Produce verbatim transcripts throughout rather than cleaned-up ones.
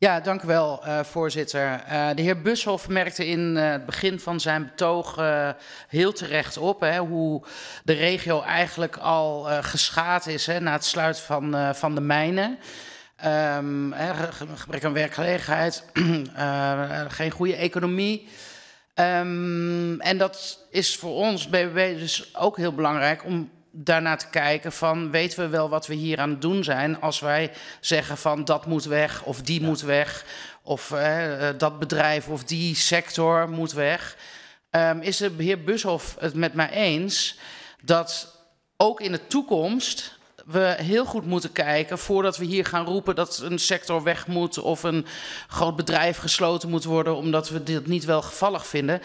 Ja, dank u wel, uh, voorzitter. Uh, de heer Bushoff merkte in uh, het begin van zijn betoog uh, heel terecht op hè, hoe de regio eigenlijk al uh, geschaad is hè, na het sluiten van, uh, van de mijnen. Um, hè, gebrek aan werkgelegenheid, uh, geen goede economie. Um, en dat is voor ons, B B B, dus ook heel belangrijk om daarnaar te kijken van, weten we wel wat we hier aan het doen zijn als wij zeggen van dat moet weg of die ja. moet weg of eh, dat bedrijf of die sector moet weg. Um, is de heer Bushoff het met mij eens dat ook in de toekomst we heel goed moeten kijken voordat we hier gaan roepen dat een sector weg moet of een groot bedrijf gesloten moet worden omdat we dit niet welgevallig vinden.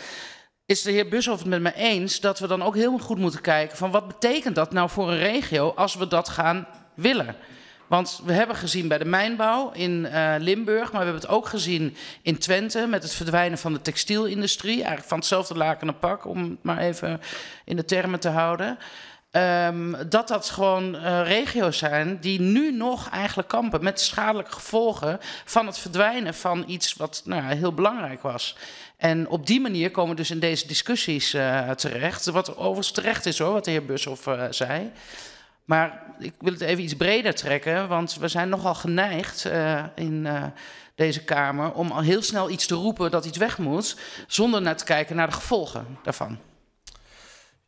Is de heer Bushoff het met mij eens dat we dan ook heel goed moeten kijken van wat betekent dat nou voor een regio als we dat gaan willen? Want we hebben gezien bij de mijnbouw in uh, Limburg, maar we hebben het ook gezien in Twente met het verdwijnen van de textielindustrie. Eigenlijk van hetzelfde laken een pak, om het maar even in de termen te houden. Um, dat dat gewoon uh, regio's zijn die nu nog eigenlijk kampen met schadelijke gevolgen van het verdwijnen van iets wat nou, heel belangrijk was. En op die manier komen we dus in deze discussies uh, terecht. Wat overigens terecht is hoor, wat de heer Bushoff uh, zei. Maar ik wil het even iets breder trekken, want we zijn nogal geneigd uh, in uh, deze Kamer om al heel snel iets te roepen dat iets weg moet, zonder naar te kijken naar de gevolgen daarvan.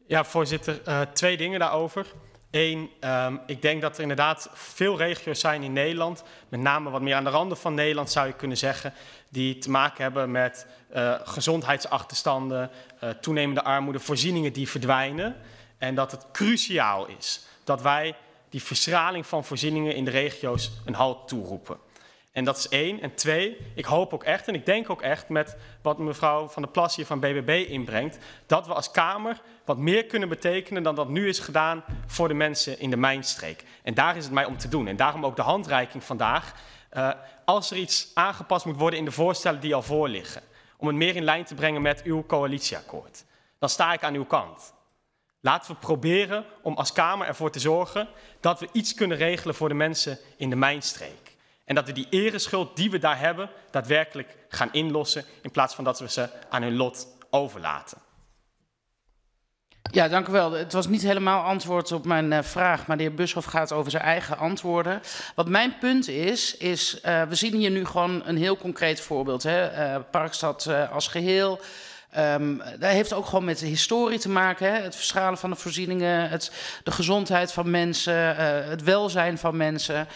Ja, voorzitter. Uh, twee dingen daarover. Eén, um, ik denk dat er inderdaad veel regio's zijn in Nederland, met name wat meer aan de randen van Nederland zou je kunnen zeggen, die te maken hebben met uh, gezondheidsachterstanden, uh, toenemende armoede, voorzieningen die verdwijnen. En dat het cruciaal is dat wij die verschraling van voorzieningen in de regio's een halt toeroepen. En dat is één. En twee, ik hoop ook echt en ik denk ook echt met wat mevrouw Van der Plas hier van B B B inbrengt, dat we als Kamer wat meer kunnen betekenen dan dat nu is gedaan voor de mensen in de mijnstreek. En daar is het mij om te doen. En daarom ook de handreiking vandaag. Uh, als er iets aangepast moet worden in de voorstellen die al voorliggen, om het meer in lijn te brengen met uw coalitieakkoord, dan sta ik aan uw kant. Laten we proberen om als Kamer ervoor te zorgen dat we iets kunnen regelen voor de mensen in de mijnstreek. En dat we die ereschuld die we daar hebben, daadwerkelijk gaan inlossen, in plaats van dat we ze aan hun lot overlaten. Ja, dank u wel. Het was niet helemaal antwoord op mijn vraag, maar de heer Bushoff gaat over zijn eigen antwoorden. Wat mijn punt is, is uh, we zien hier nu gewoon een heel concreet voorbeeld. Hè? Uh, Parkstad uh, als geheel. Um, dat heeft ook gewoon met de historie te maken, hè? Het verschalen van de voorzieningen, het, de gezondheid van mensen, uh, het welzijn van mensen.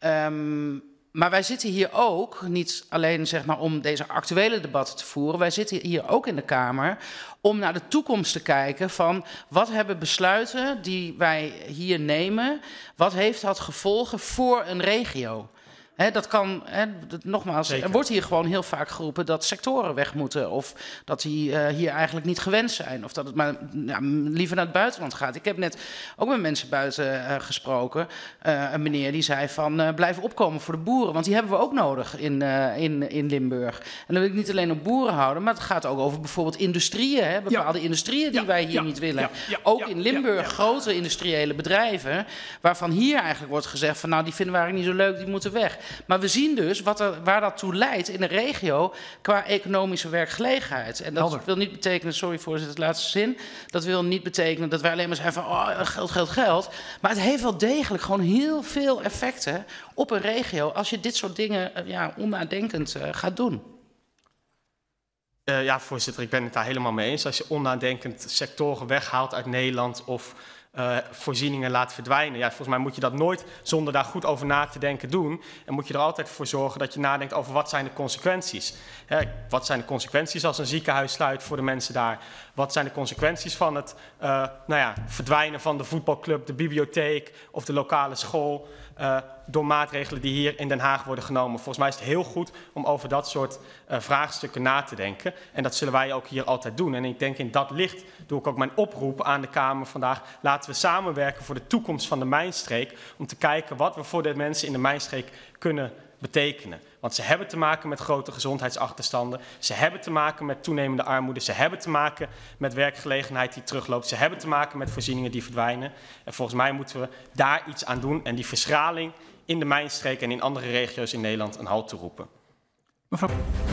Um, maar wij zitten hier ook, niet alleen zeg maar, om deze actuele debatten te voeren, wij zitten hier ook in de Kamer om naar de toekomst te kijken van wat hebben besluiten die wij hier nemen, wat heeft dat gevolgen voor een regio? He, dat kan, he, dat, nogmaals, Zeker. Er wordt hier gewoon heel vaak geroepen dat sectoren weg moeten of dat die uh, hier eigenlijk niet gewenst zijn of dat het maar ja, liever naar het buitenland gaat. Ik heb net ook met mensen buiten uh, gesproken, uh, een meneer die zei van uh, blijf opkomen voor de boeren, want die hebben we ook nodig in, uh, in, in Limburg. En dan wil ik niet alleen op boeren houden, maar het gaat ook over bijvoorbeeld industrieën, hè, bepaalde ja. industrieën die ja. wij hier ja. niet willen. Ja. Ja. Ook ja. in Limburg, ja. Ja. grote industriële bedrijven, waarvan hier eigenlijk wordt gezegd van nou die vinden we eigenlijk niet zo leuk, die moeten weg. Maar we zien dus wat er, waar dat toe leidt in de regio qua economische werkgelegenheid. En dat Helder. wil niet betekenen, sorry voorzitter, de laatste zin. Dat wil niet betekenen dat wij alleen maar zeggen van oh, geld, geld, geld. Maar het heeft wel degelijk gewoon heel veel effecten op een regio als je dit soort dingen ja, onnadenkend uh, gaat doen. Uh, ja, voorzitter, ik ben het daar helemaal mee eens. Als je onnadenkend sectoren weghaalt uit Nederland of Uh, voorzieningen laat verdwijnen. Ja, volgens mij moet je dat nooit zonder daar goed over na te denken doen. En moet je er altijd voor zorgen dat je nadenkt over wat zijn de consequenties. Hè, wat zijn de consequenties als een ziekenhuis sluit voor de mensen daar? Wat zijn de consequenties van het uh, nou ja, verdwijnen van de voetbalclub, de bibliotheek of de lokale school uh, door maatregelen die hier in Den Haag worden genomen? Volgens mij is het heel goed om over dat soort uh, vraagstukken na te denken. En dat zullen wij ook hier altijd doen. En ik denk in dat licht doe ik ook mijn oproep aan de Kamer vandaag. Laten we samenwerken voor de toekomst van de mijnstreek om te kijken wat we voor de mensen in de mijnstreek kunnen betekenen. Want ze hebben te maken met grote gezondheidsachterstanden. Ze hebben te maken met toenemende armoede. Ze hebben te maken met werkgelegenheid die terugloopt. Ze hebben te maken met voorzieningen die verdwijnen. En volgens mij moeten we daar iets aan doen en die verschraling in de mijnstreek en in andere regio's in Nederland een halt toeroepen. Mevrouw...